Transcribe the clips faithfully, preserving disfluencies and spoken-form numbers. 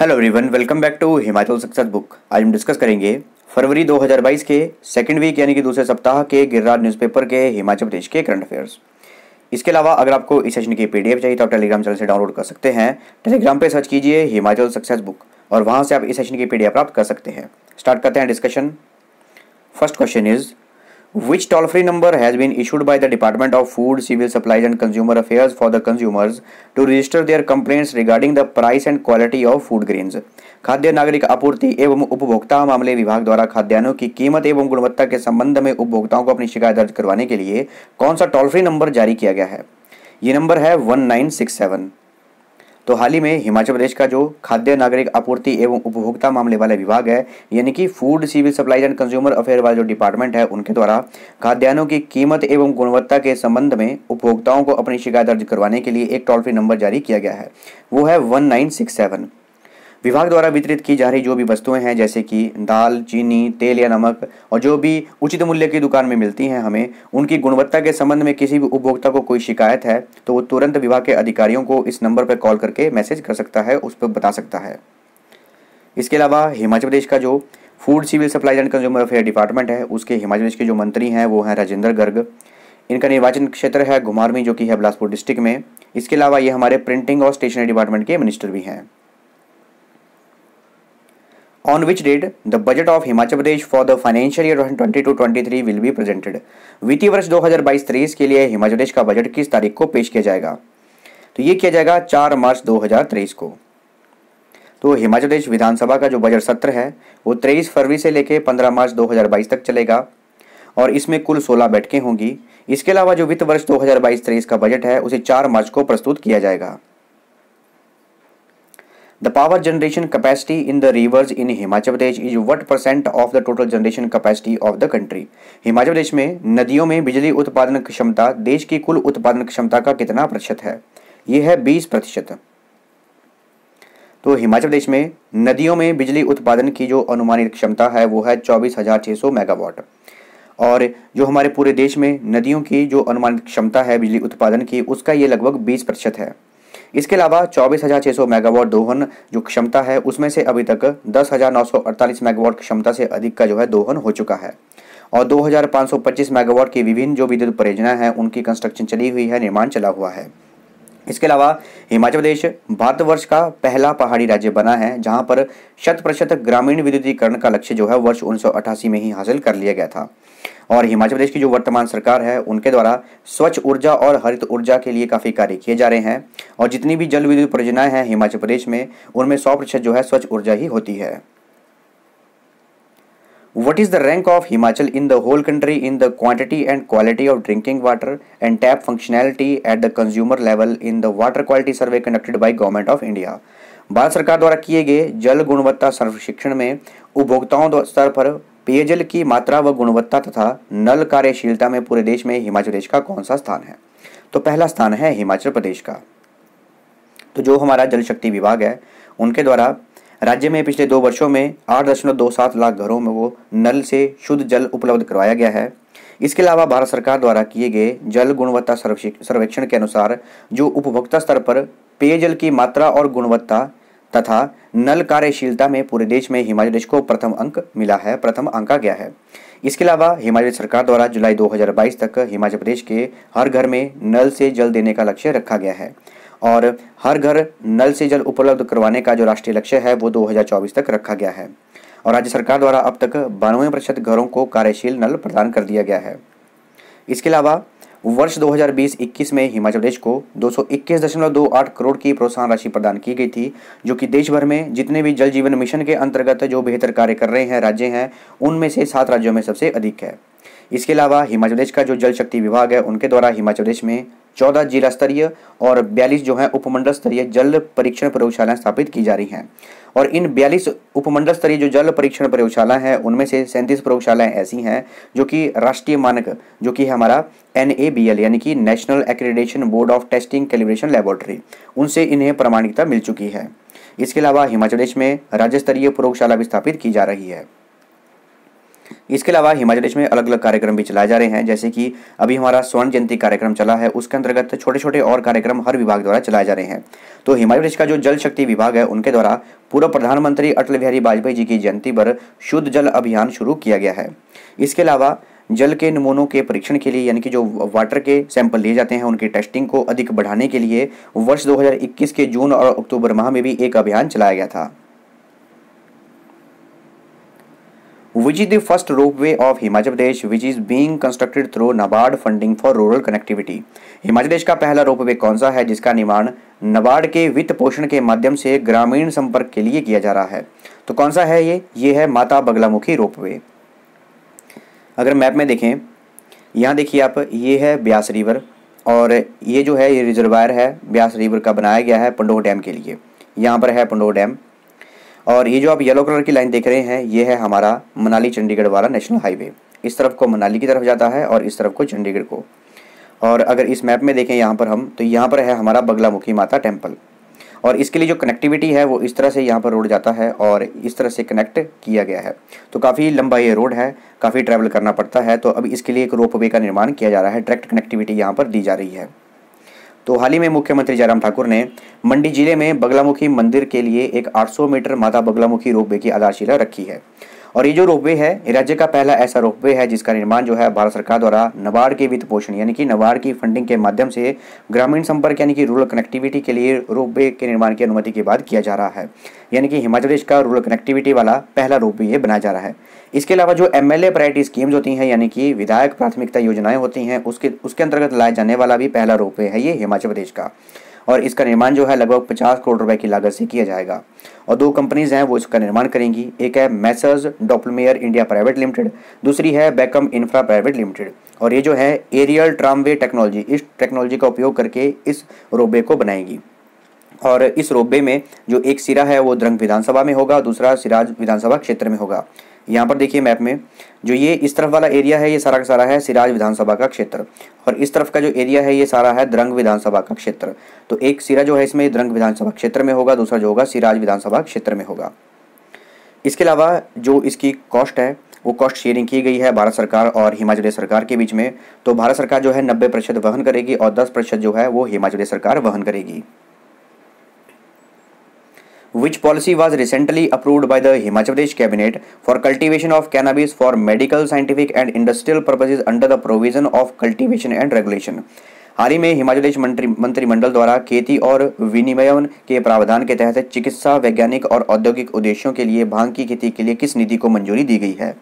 Hello everyone, welcome back to Himachal success book. आज हम discuss करेंगे फरवरी दो हज़ार बाईस के सेकंड वीक यानी कि दूसरे सप्ताह के गिरिराज न्यूज़पेपर के हिमाचल प्रदेश के करंट अफेयर्स। इसके अलावा अगर आपको इस सेशन की पीडीएफ चाहिए तो आप टेलीग्राम चैनल से डाउनलोड कर सकते हैं। टेलीग्राम पे सर्च कीजिए हिमाचल सक्सेस बुक और वहाँ से आप इस सेशन की पीडीएफ प्राप्त कर सकते हैं। स्टार्ट करते हैं discussion. First question is Which toll-free number has been issued by the Department of Food, Civil Supplies and Consumer Affairs for the consumers to register their complaints regarding the price and quality of food grains? खाद्य नागरिक आपूर्ति एवं उपभोक्ता मामले विभाग द्वारा खाद्यान्नों की कीमत एवं गुणवत्ता के संबंध में उपभोक्ताओं को अपनी शिकायत दर्ज करवाने के लिए कौन सा टोल फ्री नंबर जारी किया गया है? ये नंबर है वन नाइन सिक्स सेवन। तो हाल ही में हिमाचल प्रदेश का जो खाद्य नागरिक आपूर्ति एवं उपभोक्ता मामले वाला विभाग है यानी कि food civil supplies and consumer affair वाला जो डिपार्टमेंट है, उनके द्वारा खाद्यान्नों की कीमत एवं गुणवत्ता के संबंध में उपभोक्ताओं को अपनी शिकायत दर्ज करवाने के लिए एक टोल फ्री नंबर जारी किया गया है, वो है वन नाइन सिक्स सेवन। विभाग द्वारा वितरित की जा रही जो भी वस्तुएं हैं जैसे कि दाल, चीनी, तेल या नमक और जो भी उचित मूल्य की दुकान में मिलती हैं हमें, उनकी गुणवत्ता के संबंध में किसी भी उपभोक्ता को कोई शिकायत है तो वो तुरंत विभाग के अधिकारियों को इस नंबर पर कॉल करके मैसेज कर सकता है, उस पर बता सकता है। इसके अलावा हिमाचल प्रदेश का जो food civil supplies and consumer affair department है उसके हिमाचल प्रदेश के जो मंत्री हैं वो हैं राजेंद्र गर्ग। इनका निर्वाचन क्षेत्र है घुमारवीं जो कि है बिलासपुर डिस्ट्रिक्ट में। इसके अलावा ये हमारे प्रिंटिंग और स्टेशनरी डिपार्टमेंट के मिनिस्टर भी हैं। On which date the budget of Himachal Pradesh for the financial year twenty two twenty three will be presented? वित्तीय वर्ष दो हज़ार बाईस तेईस के लिए हिमाचल प्रदेश का बजट किस तारीख को पेश किया जाएगा? तो ये किया जाएगा चार मार्च दो हज़ार तेईस को। तो हिमाचल प्रदेश विधानसभा का जो बजट सत्र है वो तेईस फरवरी से लेकर पंद्रह मार्च दो हज़ार बाईस तक चलेगा और इसमें कुल सोलह बैठकें होंगी। इसके अलावा जो वित्त वर्ष दो हज़ार बाईस तेईस का बजट है उसे चार मार्च को प्रस्तुत किया जाएगा। The power generation capacity in the rivers in Himachal Pradesh is what percent of the total generation capacity of the country? Himachal Pradesh में नदियों में बिजली उत्पादन क्षमता देश की कुल उत्पादन क्षमता का कितना प्रतिशत है? यह है बीस प्रतिशत। तो हिमाचल प्रदेश में नदियों में बिजली उत्पादन की जो अनुमानित क्षमता है वो है चौबीस हज़ार छः सौ मेगावाट और जो हमारे पूरे देश में नदियों की जो अनुमानित क्षमता है बिजली उत्पादन की उसका ये लगभग बीस प्रतिशत है। इसके अलावा चौबीस हज़ार छः सौ मेगावाट दोहन जो क्षमता है उसमें से अभी तक दस हज़ार नौ सौ अड़तालीस मेगावाट क्षमता से अधिक का जो है दोहन हो चुका है और दो हज़ार पाँच सौ पच्चीस मेगावाट की विभिन्न जो विद्युत परियोजना है उनकी कंस्ट्रक्शन चली हुई है, निर्माण चला हुआ है। इसके अलावा हिमाचल प्रदेश भारतवर्ष का पहला पहाड़ी राज्य बना है जहाँ पर शत प्रतिशत ग्रामीण विद्युतीकरण का लक्ष्य जो है वर्ष उन्नीस सौ अठासी में ही हासिल कर लिया गया था और हिमाचल प्रदेश की जो वर्तमान सरकार है उनके द्वारा स्वच्छ ऊर्जा और हरित ऊर्जा के लिए काफ़ी कार्य किए जा रहे हैं और जितनी भी जल विद्युत परियोजनाएं हैं हिमाचल प्रदेश में उनमें सौ प्रतिशत जो है स्वच्छ ऊर्जा ही होती है। What is the rank of Himachal in the whole country in the quantity and quality of drinking water and tap functionality at the consumer level in the water quality survey conducted by government of India? Bharat सरकार द्वारा किए गए जल गुणवत्ता सर्वेक्षण में उपभोक्ताओं स्तर पर पेयजल की मात्रा व गुणवत्ता तथा नल कार्यशीलता में पूरे देश में हिमाचल प्रदेश का कौन सा स्थान है? तो पहला स्थान है हिमाचल प्रदेश का। तो जो हमारा जल शक्ति विभाग है उनके द्वारा राज्य में पिछले दो वर्षों में आठ दशमलव दो सात लाख घरों में वो नल से शुद्ध जल उपलब्ध करवाया गया है। इसके अलावा भारत सरकार द्वारा किए गए जल गुणवत्ता सर्वेक्षण के अनुसार जो उपभोक्ता स्तर पर पेयजल की मात्रा और गुणवत्ता तथा नल कार्यशीलता में पूरे देश में हिमाचल प्रदेश को प्रथम अंक मिला है, प्रथम आंका गया है। इसके अलावा हिमाचल सरकार द्वारा जुलाई दो हज़ार बाईस तक हिमाचल प्रदेश के हर घर में नल से जल देने का लक्ष्य रखा गया है और हर घर नल से जल उपलब्ध करवाने का जो राष्ट्रीय लक्ष्य है वो दो हज़ार चौबीस तक रखा गया है और राज्य सरकार द्वारा अब तक बानवे प्रतिशत घरों को कार्यशील नल प्रदान कर दिया गया है। इसके अलावा वर्ष दो हज़ार बीस इक्कीस में हिमाचल प्रदेश को दो सौ इक्कीस दशमलव दो आठ करोड़ की प्रोत्साहन राशि प्रदान की गई थी जो कि देश भर में जितने भी जल जीवन मिशन के अंतर्गत जो बेहतर कार्य कर रहे हैं राज्य हैं उनमें से सात राज्यों में सबसे अधिक है। इसके अलावा हिमाचल प्रदेश का जो जल शक्ति विभाग है उनके द्वारा हिमाचल प्रदेश में चौदह जिला स्तरीय और बयालीस जो है उपमंडल स्तरीय जल परीक्षण प्रयोगशालाएं स्थापित की जा रही हैं और इन बयालीस उपमंडल स्तरीय जो जल परीक्षण प्रयोगशाला हैं उनमें से सैंतीस प्रयोगशालाएं ऐसी हैं जो कि राष्ट्रीय मानक जो कि हमारा एन ए बी एल यानी कि national accreditation board of testing calibration laboratory, उनसे इन्हें प्रमाणिकता मिल चुकी है। इसके अलावा हिमाचल प्रदेश में राज्य स्तरीय प्रयोगशाला भी स्थापित की जा रही है। इसके अलावा हिमाचल प्रदेश में अलग अलग कार्यक्रम भी चलाए जा रहे हैं, जैसे कि अभी हमारा स्वर्ण जयंती कार्यक्रम चला है, उसके अंतर्गत छोटे छोटे और कार्यक्रम हर विभाग द्वारा चलाए जा रहे हैं। तो हिमाचल प्रदेश का जो जल शक्ति विभाग है उनके द्वारा पूर्व प्रधानमंत्री अटल बिहारी वाजपेयी जी की जयंती पर शुद्ध जल अभियान शुरू किया गया है। इसके अलावा जल के नमूनों के परीक्षण के लिए यानी कि जो वाटर के सैंपल लिए जाते हैं उनकी टेस्टिंग को अधिक बढ़ाने के लिए वर्ष दो हज़ार इक्कीस के जून और अक्टूबर माह में भी एक अभियान चलाया गया था। Which is the first rope way of Himachal Pradesh which is being constructed through NABARD funding for rural connectivity. Himachal Pradesh का पहला रोप वे कौन सा है जिसका निर्माण नाबार्ड के वित्त पोषण के माध्यम से ग्रामीण संपर्क के लिए किया जा रहा है? तो कौन सा है ये? ये है माता बगलामुखी रोप वे। अगर मैप में देखें, यहाँ देखिए आप, ये है ब्यास रिवर और ये जो है ये रिजर्वायर है ब्यास रिवर का, बनाया गया है पंडोह डैम के लिए। यहाँ पर है पंडोह डैम और ये जो आप येलो कलर की लाइन देख रहे हैं ये है हमारा मनाली चंडीगढ़ वाला नेशनल हाईवे। इस तरफ को मनाली की तरफ जाता है और इस तरफ को चंडीगढ़ को। और अगर इस मैप में देखें यहाँ पर हम, तो यहाँ पर है हमारा बगलामुखी माता टेम्पल और इसके लिए जो कनेक्टिविटी है वो इस तरह से यहाँ पर रोड जाता है और इस तरह से कनेक्ट किया गया है। तो काफ़ी लंबा ये रोड है, काफ़ी ट्रैवल करना पड़ता है, तो अब इसके लिए एक रोप वे का निर्माण किया जा रहा है, डायरेक्ट कनेक्टिविटी यहाँ पर दी जा रही है। तो हाल ही में मुख्यमंत्री जयराम ठाकुर ने मंडी जिले में बगलामुखी मंदिर के लिए एक आठ सौ मीटर माता बगलामुखी रोप वे की आधारशिला रखी है और ये जो रोप वे है राज्य का पहला ऐसा रोप वे है जिसका निर्माण जो है भारत सरकार द्वारा नाबार्ड के वित्त पोषण यानी कि नाबार्ड की फंडिंग के माध्यम से ग्रामीण संपर्क यानी कि रूरल कनेक्टिविटी के लिए रोप वे के निर्माण की अनुमति के बाद किया जा रहा है। यानी कि हिमाचल प्रदेश का रूरल कनेक्टिविटी वाला पहला रोप वे ये बनाया जा रहा है। इसके अलावा जो M L A priority schemes होती हैं यानी कि विधायक प्राथमिकता योजनाएँ होती हैं उसके उसके अंतर्गत लाया जाने वाला भी पहला रोप वे है ये हिमाचल प्रदेश का और इसका निर्माण जो है लगभग पचास करोड़ रुपए की लागत से किया जाएगा और दो कंपनीज हैं वो इसका निर्माण करेंगी। एक है Messrs Doppelmayr India private limited, दूसरी है बैकम इंफ्रा प्राइवेट लिमिटेड और ये जो है एरियल ट्रामवे टेक्नोलॉजी, इस टेक्नोलॉजी का उपयोग करके इस रोपवे को बनाएगी और इस रोपवे में जो एक सिरा है वो द्रंग विधानसभा में होगा, दूसरा सिराज विधानसभा क्षेत्र में होगा। यहाँ पर देखिए मैप में जो ये इस तरफ वाला एरिया है ये सारा का सारा है सिराज विधानसभा का क्षेत्र और इस तरफ का जो एरिया है ये सारा है द्रंग विधानसभा का क्षेत्र। तो एक सिरा जो है इसमें द्रंग विधानसभा क्षेत्र में होगा, दूसरा जो होगा सिराज विधानसभा क्षेत्र में होगा। इसके अलावा जो इसकी कॉस्ट है वो कॉस्ट शेयरिंग की गई है भारत सरकार और हिमाचल प्रदेश सरकार के बीच में। तो भारत सरकार जो है नब्बे प्रतिशत वहन करेगी और दस प्रतिशत जो है वो हिमाचल प्रदेश सरकार वहन करेगी। Which policy was recently approved by the Himachal Pradesh Cabinet for cultivation of cannabis for medical, scientific and industrial purposes under the provision of cultivation and regulation? हाल ही में हिमाचल प्रदेश मंत्री मंत्रिमंडल द्वारा खेती और विनियमन के प्रावधान के तहत चिकित्सा, वैज्ञानिक और औद्योगिक उद्देश्यों के लिए भांग की खेती के लिए किस नीति को मंजूरी दी गई है?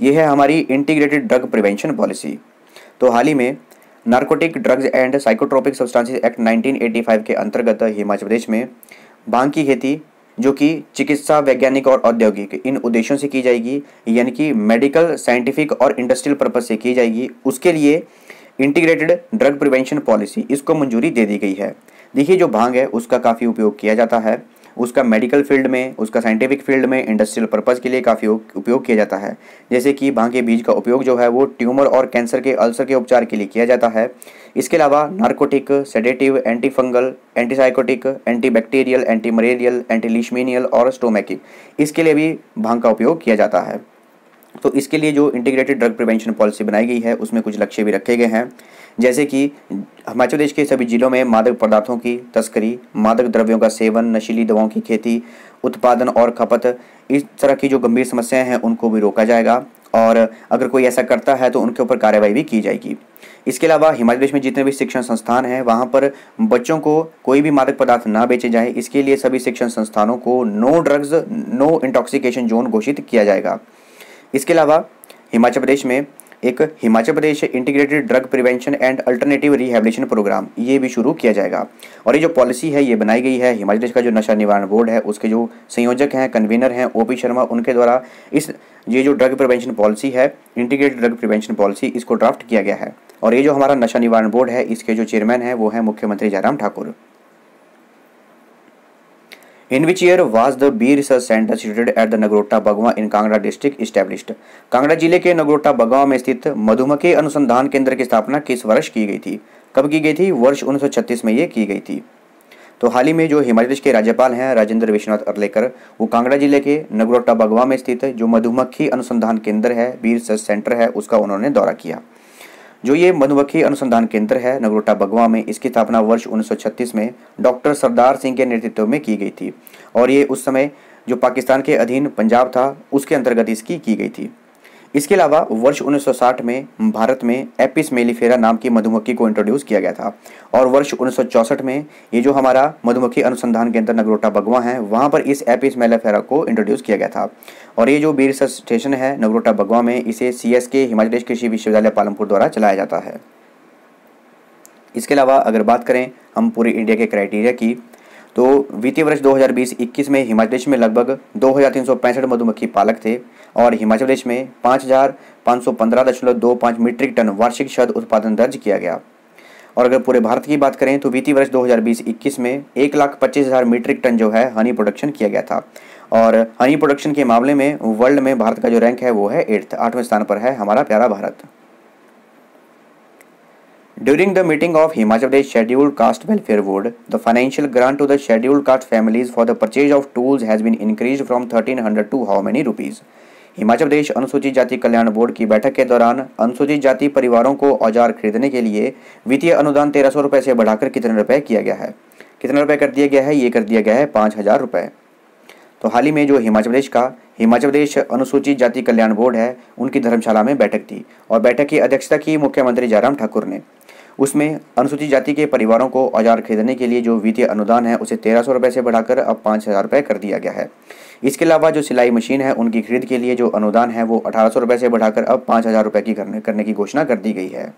यह है हमारी इंटीग्रेटेड ड्रग प्रिवेंशन पॉलिसी। तो हाल ही में narcotic drugs and psychotropic substances act nineteen eighty five के अंतर्गत हिमाचल प्रदेश में भांग की खेती जो कि चिकित्सा, वैज्ञानिक और औद्योगिक इन उद्देश्यों से की जाएगी यानी कि मेडिकल, साइंटिफिक और इंडस्ट्रियल पर्पस से की जाएगी, उसके लिए इंटीग्रेटेड ड्रग प्रिवेंशन पॉलिसी इसको मंजूरी दे दी गई है। देखिए जो भांग है उसका काफ़ी उपयोग किया जाता है, उसका मेडिकल फील्ड में, उसका साइंटिफिक फील्ड में, इंडस्ट्रियल पर्पस के लिए काफ़ी उपयोग किया जाता है। जैसे कि भांग के बीज का उपयोग जो है वो ट्यूमर और कैंसर के अल्सर के उपचार के लिए किया जाता है। इसके अलावा narcotic, sedative, anti fungal, antipsychotic, antibacterial, anti malarial, antileishmanial और स्टोमैकिक इसके लिए भी भांग का उपयोग किया जाता है। तो इसके लिए जो इंटीग्रेटेड ड्रग प्रिवेंशन पॉलिसी बनाई गई है उसमें कुछ लक्ष्य भी रखे गए हैं, जैसे कि हिमाचल प्रदेश के सभी जिलों में मादक पदार्थों की तस्करी, मादक द्रव्यों का सेवन, नशीली दवाओं की खेती, उत्पादन और खपत, इस तरह की जो गंभीर समस्याएं हैं उनको भी रोका जाएगा और अगर कोई ऐसा करता है तो उनके ऊपर कार्रवाई भी की जाएगी। इसके अलावा हिमाचल प्रदेश में जितने भी शिक्षण संस्थान हैं वहाँ पर बच्चों को कोई भी मादक पदार्थ ना बेचे जाए, इसके लिए सभी शिक्षण संस्थानों को no drugs, no intoxication zone घोषित किया जाएगा। इसके अलावा हिमाचल प्रदेश में एक Himachal Pradesh integrated drug prevention and alternative rehabilitation programme ये भी शुरू किया जाएगा और ये जो पॉलिसी है ये बनाई गई है हिमाचल प्रदेश का जो नशा निवारण बोर्ड है उसके जो संयोजक हैं, कन्वीनर हैं ओपी शर्मा, उनके द्वारा इस ये जो ड्रग प्रिवेंशन पॉलिसी है, इंटीग्रेटेड ड्रग प्रिवेंशन पॉलिसी, इसको ड्राफ्ट किया गया है और ये जो हमारा नशा निवारण बोर्ड है इसके जो चेयरमैन हैं वो हैं मुख्यमंत्री Jairam Thakur. In which year was the B research centre situated at the Nagrota Bagwan in Kangra district established? Kangra जिले के नगरोटा बगवा में स्थित मधुमक्खी अनुसंधान केंद्र की स्थापना किस वर्ष की गई थी? कब की गई थी? वर्ष उन्नीस सौ छत्तीस में ये की गई थी। तो हाल ही में जो हिमाचल प्रदेश के राज्यपाल हैं राजेंद्र विश्वनाथ अर्लेकर, वो कांगड़ा जिले के नगरोटा बागवां में स्थित जो मधुमक्खी अनुसंधान केंद्र है, बीर सर्च सेंटर है, उसका उन्होंने दौरा किया। जो ये मधुमक्खी अनुसंधान केंद्र है नगरोटा बागवां में, इसकी स्थापना वर्ष उन्नीस सौ छत्तीस में डॉक्टर सरदार सिंह के नेतृत्व में की गई थी और ये उस समय जो पाकिस्तान के अधीन पंजाब था उसके अंतर्गत इसकी की गई थी। इसके अलावा वर्ष उन्नीस सौ साठ में भारत में एपिस मेलिफेरा नाम की मधुमक्खी को इंट्रोड्यूस किया गया था और वर्ष उन्नीस सौ चौंसठ में ये जो हमारा मधुमक्खी अनुसंधान केंद्र नगरोटा बागवां है वहाँ पर इस एपिस मेलिफेरा को इंट्रोड्यूस किया गया था। और ये जो बीर सर्च स्टेशन है नगरोटा बागवां में, इसे सीएसके हिमाचल प्रदेश कृषि विश्वविद्यालय पालमपुर द्वारा चलाया जाता है। इसके अलावा अगर बात करें हम पूरे इंडिया के क्राइटेरिया की, तो वित्तीय वर्ष दो हज़ार बीस इक्कीस में हिमाचल प्रदेश में लगभग दो हज़ार तीन सौ पैंसठ मधुमक्खी पालक थे और हिमाचल प्रदेश में पाँच हज़ार पाँच सौ पंद्रह दशमलव दो पाँच मीट्रिक टन वार्षिक शहद उत्पादन दर्ज किया गया। और अगर पूरे भारत की बात करें तो वित्तीय वर्ष दो हज़ार बीस इक्कीस में एक लाख पच्चीस हज़ार मीट्रिक टन जो है हनी प्रोडक्शन किया गया था और हनी प्रोडक्शन के मामले में वर्ल्ड में भारत का जो रैंक है वो है एट्थ, आठवें स्थान पर है हमारा प्यारा Bharat. During the meeting of Himachal Pradesh Scheduled Caste Welfare Board, the financial grant to the scheduled caste families for the purchase of tools has been increased from thirteen hundred to how many rupees? Himachal Pradesh अनुसूचित जाति कल्याण board की बैठक के दौरान अनुसूचित जाति परिवारों को औजार खरीदने के लिए वित्तीय अनुदान तेरह सौ रुपये से बढ़ाकर कितने रुपए किया गया है, कितने रुपए कर दिया गया है, ये कर दिया गया है पाँच हज़ार रुपये। तो हाल ही में जो हिमाचल प्रदेश का हिमाचल प्रदेश अनुसूचित जाति कल्याण बोर्ड है उनकी धर्मशाला में बैठक थी और बैठक की अध्यक्षता की मुख्यमंत्री जयराम ठाकुर ने। उसमें अनुसूचित जाति के परिवारों को औजार खरीदने के लिए जो वित्तीय अनुदान है उसे तेरह सौ रुपये से बढ़ाकर अब पाँच हज़ार रुपये कर दिया गया है। इसके अलावा जो सिलाई मशीन है उनकी खरीद के लिए जो अनुदान है वो अठारह सौ रुपये से बढ़ाकर अब पाँच हज़ार रुपये की करने, करने की घोषणा कर दी गई है।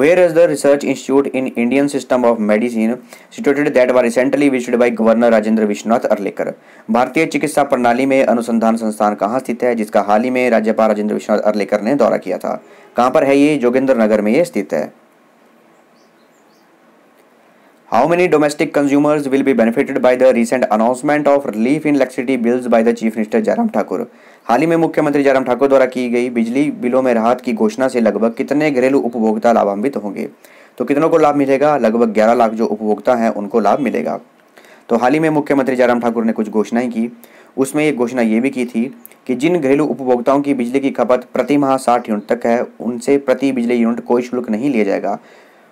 Where is the research institute in Indian system of medicine situated that was recently visited by Governor Rajendra Vishwanath Arlekar? भारतीय चिकित्सा प्रणाली में अनुसंधान संस्थान कहाँ स्थित है जिसका हाल ही में राज्यपाल राजेंद्र विश्वनाथ अर्लेकर ने दौरा किया था? कहाँ पर है ये? जोगिंदर नगर में ये स्थित है। How many domestic consumers will be benefited by the recent announcement of relief in electricity bills by the Chief Minister Jayram Thakur? हाल ही में मुख्यमंत्री जयराम ठाकुर द्वारा की गई बिजली बिलों में राहत की घोषणा से लगभग कितने घरेलू उपभोक्ता लाभान्वित होंगे? तो कितनों को लाभ मिलेगा? लगभग ग्यारह लाख जो उपभोक्ता हैं उनको लाभ मिलेगा। तो हाल ही में मुख्यमंत्री जयराम ठाकुर ने कुछ घोषणाएं की, उसमें एक घोषणा ये भी की थी कि जिन घरेलू उपभोक्ताओं की बिजली की खपत प्रति माह साठ यूनिट तक है उनसे प्रति बिजली यूनिट कोई शुल्क नहीं लिया जाएगा,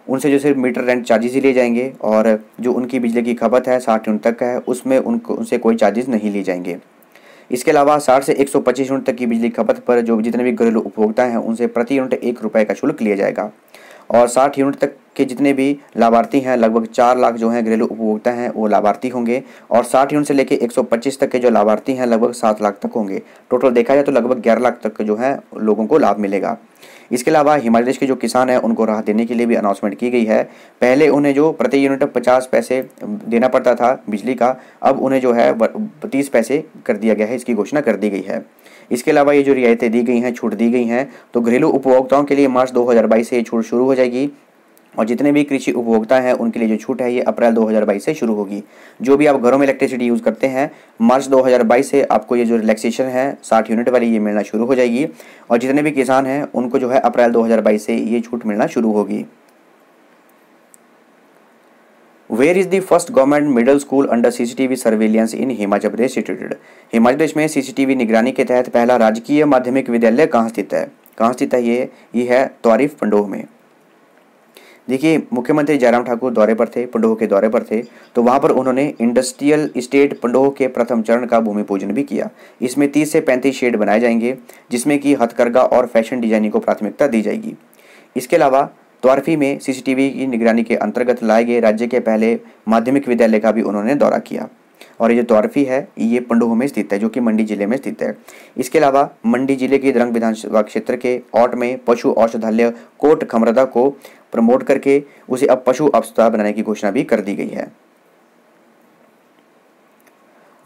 उनसे जो सिर्फ मीटर रेंट चार्जेस ही लिए जाएंगे और जो उनकी बिजली की खपत है साठ यूनिट तक है उसमें उनको उनसे कोई चार्जेस नहीं लिए जाएंगे। इसके अलावा साठ से एक सौ पच्चीस यूनिट तक की बिजली खपत पर जो जितने भी घरेलू उपभोक्ता हैं उनसे प्रति यूनिट एक रुपये का शुल्क लिया जाएगा और साठ यूनिट तक के जितने भी लाभार्थी हैं लगभग चार लाख जो हैं घरेलू उपभोक्ता हैं वो लाभार्थी होंगे और साठ यूनिट से लेकर एक सौ पच्चीस तक के जो लाभार्थी हैं लगभग सात लाख तक होंगे। टोटल देखा जाए तो लगभग ग्यारह लाख तक जो है लोगों को लाभ मिलेगा। इसके अलावा हिमाचल प्रदेश के जो किसान हैं उनको राहत देने के लिए भी अनाउंसमेंट की गई है। पहले उन्हें जो प्रति यूनिट पचास पैसे देना पड़ता था बिजली का, अब उन्हें जो है तीस पैसे कर दिया गया है, इसकी घोषणा कर दी गई है। इसके अलावा ये जो रियायतें दी गई हैं, छूट दी गई हैं, तो घरेलू उपभोक्ताओं के लिए मार्च दो हज़ार बाईस से ये छूट शुरू हो जाएगी और जितने भी कृषि उपभोक्ता हैं उनके लिए जो छूट है ये अप्रैल दो हज़ार बाईस से शुरू होगी। जो भी आप घरों में इलेक्ट्रिसिटी यूज़ करते हैं मार्च दो हज़ार बाईस से आपको ये जो रिलैक्सेशन है साठ यूनिट वाली ये मिलना शुरू हो जाएगी और जितने भी किसान हैं उनको जो है अप्रैल दो हज़ार बाईस से ये छूट मिलना शुरू होगी। Where is the first government middle school under CCTV surveillance in Himachal Pradesh situated? Himachal Pradesh में सीसीटीवी निगरानी के तहत पहला राजकीय माध्यमिक विद्यालय कहाँ स्थित है? कहाँ स्थित है ये? ये है त्वारिफ पंडोह में। देखिए मुख्यमंत्री जयराम ठाकुर दौरे पर थे, पंडोह के दौरे पर थे, तो वहाँ पर उन्होंने इंडस्ट्रियल इस्टेट पंडोह के प्रथम चरण का भूमि पूजन भी किया। इसमें तीस से पैंतीस शेड बनाए जाएंगे जिसमें कि हथकरघा और फैशन डिजाइनिंग को प्राथमिकता दी जाएगी। इसके अलावा त्वारफी में सीसीटीवी की निगरानी के अंतर्गत लाए गए राज्य के पहले माध्यमिक विद्यालय का भी उन्होंने दौरा किया और ये जो त्वारफी है ये पंडोह में स्थित है जो कि मंडी जिले में स्थित है। इसके अलावा मंडी जिले के द्रंग विधानसभा क्षेत्र के औट में पशु औषधालय कोट खमरदा को प्रमोट करके उसे अब पशु अस्पताल बनाने की घोषणा भी कर दी गई है।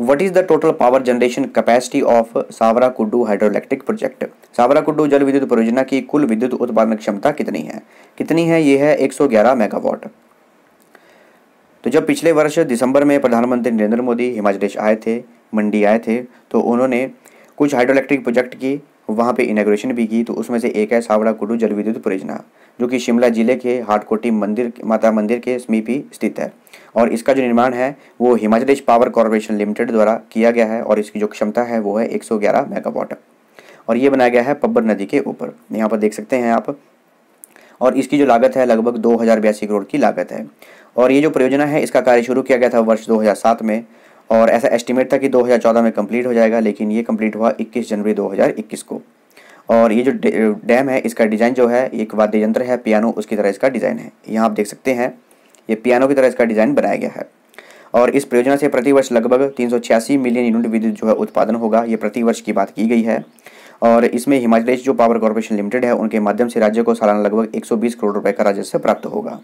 What is the total power generation capacity of Sawra Kuddu hydroelectric project? Savara कुड्डू जल विद्युत परियोजना की कुल विद्युत उत्पादन क्षमता कितनी है? कितनी है? ये है एक सौ ग्यारह मेगावाट। तो जब पिछले वर्ष दिसंबर में प्रधानमंत्री नरेंद्र मोदी हिमाचल प्रदेश आए थे, मंडी आए थे, तो उन्होंने कुछ हाइड्रोइलेक्ट्रिक प्रोजेक्ट की वहाँ पे इनॉग्रेशन भी की, तो उसमें से एक है सावरा कुड्डू जल विद्युत परियोजना। जो कि शिमला जिले के हाटकोटी मंदिर माता मंदिर के समीप ही स्थित है और इसका जो निर्माण है वो Himachal Pradesh power corporation limited द्वारा किया गया है और इसकी जो क्षमता है वो है एक सौ ग्यारह मेगावाट और ये बनाया गया है पब्बर नदी के ऊपर, यहाँ पर देख सकते हैं आप। और इसकी जो लागत है लगभग दो हज़ार बयासी करोड़ की लागत है और ये जो परियोजना है इसका कार्य शुरू किया गया था वर्ष दो हज़ार सात में और ऐसा एस्टिमेट था कि दो हज़ार चौदह में कंप्लीट हो जाएगा, लेकिन ये कंप्लीट हुआ इक्कीस जनवरी दो हज़ार इक्कीस को। और ये जो डैम है इसका डिज़ाइन जो है एक वाद्य यंत्र है पियानो, उसकी तरह इसका डिज़ाइन है। यहाँ आप देख सकते हैं ये पियानो की तरह इसका डिज़ाइन बनाया गया है और इस परियोजना से प्रतिवर्ष लगभग तीन सौ छियासी मिलियन यूनिट विद्युत जो है उत्पादन होगा, ये प्रतिवर्ष की बात की गई है। और इसमें हिमाचल प्रदेश जो पावर कॉरपोरेशन लिमिटेड है उनके माध्यम से राज्य को सालाना लगभग एक सौ बीस करोड़ रुपये का राजस्व प्राप्त होगा।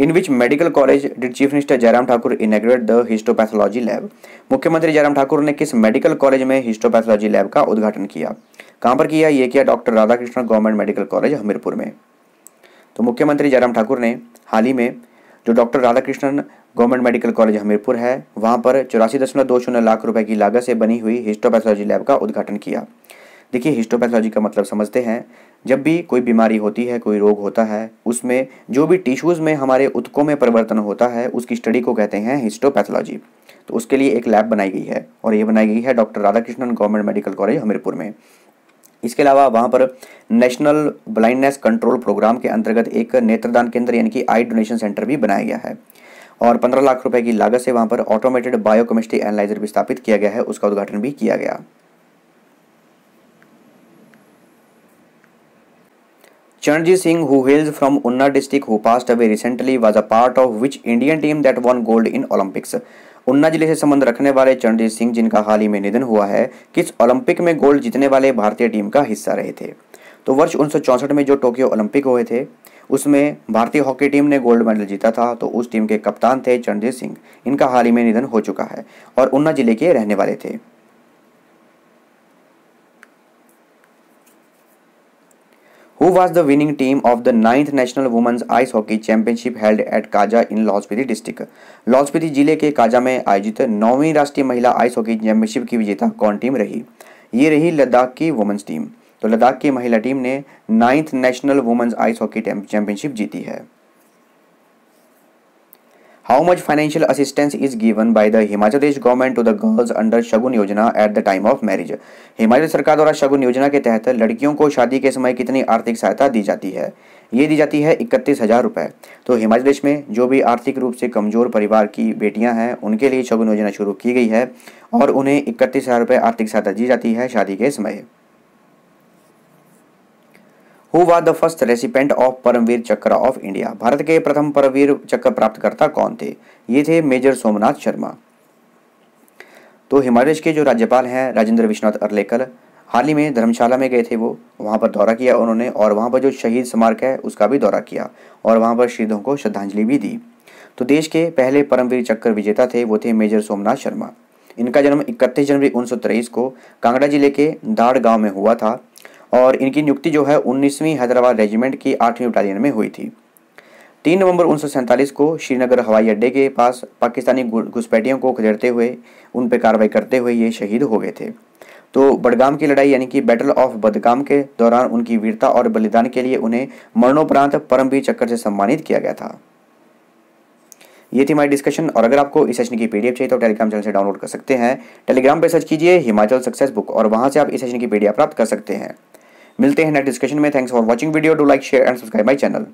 In which medical college did chief minister Jairam Thakur inaugurate the histopathology lab. मुख्यमंत्री जयराम ठाकुर ने किस मेडिकल कॉलेज में हिस्टोपैथोलॉजी लैब का उद्घाटन किया, कहाँ पर किया, ये किया doctor Radhakrishnan government medical college Hamirpur में। तो मुख्यमंत्री जयराम ठाकुर ने हाल ही में जो doctor Radhakrishnan government medical college Hamirpur है वहाँ पर चौरासी दशमलव दो शून्य लाख रुपये की लागत से बनी हुई हिस्टोपैथोलॉजी लैब का उद्घाटन किया। देखिए हिस्टोपैथोलॉजी का मतलब समझते हैं, जब भी कोई बीमारी होती है, कोई रोग होता है, उसमें जो भी टिश्यूज़ में हमारे उत्कों में परिवर्तन होता है उसकी स्टडी को कहते हैं हिस्टोपैथोलॉजी। तो उसके लिए एक लैब बनाई गई है और ये बनाई गई है doctor Radhakrishnan government medical college Hamirpur में। इसके अलावा वहाँ पर नेशनल ब्लाइंडनेस कंट्रोल प्रोग्राम के अंतर्गत एक नेत्रदान केंद्र यानी कि आई डोनेशन सेंटर भी बनाया गया है और पंद्रह लाख रुपये की लागत से वहाँ पर ऑटोमेटेड बायोकेमिस्ट्री एनालाइजर भी स्थापित किया गया है, उसका उद्घाटन भी किया गया। Charanjit Singh, who hails from Unna district, who passed away recently, was a part of which Indian team that won gold in Olympics? उन्ना जिले से संबंध रखने वाले चरणजीत सिंह जिनका हाल ही में निधन हुआ है किस ओलंपिक में गोल्ड जीतने वाले भारतीय टीम का हिस्सा रहे थे। तो वर्ष उन्नीस सौ चौंसठ में जो टोक्यो ओलंपिक हुए थे उसमें भारतीय हॉकी टीम ने गोल्ड मेडल जीता था, तो उस टीम के कप्तान थे चरणजीत सिंह। इनका हाल ही में निधन हो चुका है और उन्ना जिले के रहने वाले थे। Who was the winning team of the ninth National Women's Ice Hockey Championship held at Kaja in Lahaul Spiti district? Lahaul Spiti जिले के काजा में आयोजित नौवीं राष्ट्रीय महिला आइस हॉकी चैंपियनशिप की विजेता कौन टीम रही? ये रही लद्दाख की वुमेंस टीम। तो लद्दाख की महिला टीम ने ninth national women's ice hockey championship जीती है। How much financial assistance is given by the Himachal Pradesh government to the girls under शगुन योजना at the time of marriage? Himachal सरकार द्वारा शगुन योजना के तहत लड़कियों को शादी के समय कितनी आर्थिक सहायता दी जाती है? ये दी जाती है इकतीस हज़ार रुपये। तो हिमाचल प्रदेश में जो भी आर्थिक रूप से कमज़ोर परिवार की बेटियां हैं उनके लिए शगुन योजना शुरू की गई है और उन्हें इकतीस हज़ार रुपये आर्थिक सहायता दी जाती है शादी के समय। Who was the first recipient of परम वीर चक्र ऑफ इंडिया? भारत के प्रथम परमवीर चक्र प्राप्तकर्ता कौन थे? ये थे मेजर सोमनाथ शर्मा। तो हिमाचल के जो राज्यपाल हैं राजेंद्र विश्वनाथ अर्लेकर हाल ही में धर्मशाला में गए थे, वो वहाँ पर दौरा किया उन्होंने और वहाँ पर जो शहीद स्मारक है उसका भी दौरा किया और वहाँ पर शहीदों को श्रद्धांजलि भी दी। तो देश के पहले परमवीर चक्र विजेता थे वो थे मेजर सोमनाथ शर्मा। इनका जन्म इकतीस जनवरी उन्नीस सौ तेईस को कांगड़ा जिले के दाड़ गाँव में हुआ था और इनकी नियुक्ति जो है उन्नीसवीं हैदराबाद रेजिमेंट की आठवीं बटालियन में हुई थी। तीन नवंबर उन्नीस सौ सैंतालीस को श्रीनगर हवाई अड्डे के पास पाकिस्तानी घुसपैठियों को खदेड़ते हुए उन पर कार्रवाई करते हुए ये शहीद हो गए थे। तो बडगाम की लड़ाई यानी कि बैटल ऑफ बदगाम के दौरान उनकी वीरता और बलिदान के लिए उन्हें मरणोपरांत परमवीर चक्र से सम्मानित किया गया था। ये थी हमारी डिस्कशन और अगर आपको इस सेशन की पीडीएफ चाहिए तो टेलीग्राम चैनल से डाउनलोड कर सकते हैं। टेलीग्राम पर सर्च कीजिए हिमाचल सक्सेस बुक और वहाँ से आप इस सेशन की पीडीएफ प्राप्त कर सकते हैं। मिलते हैं नेक्स्ट डिस्कशन में। Thanks for watching video. Do like share and subscribe my channel.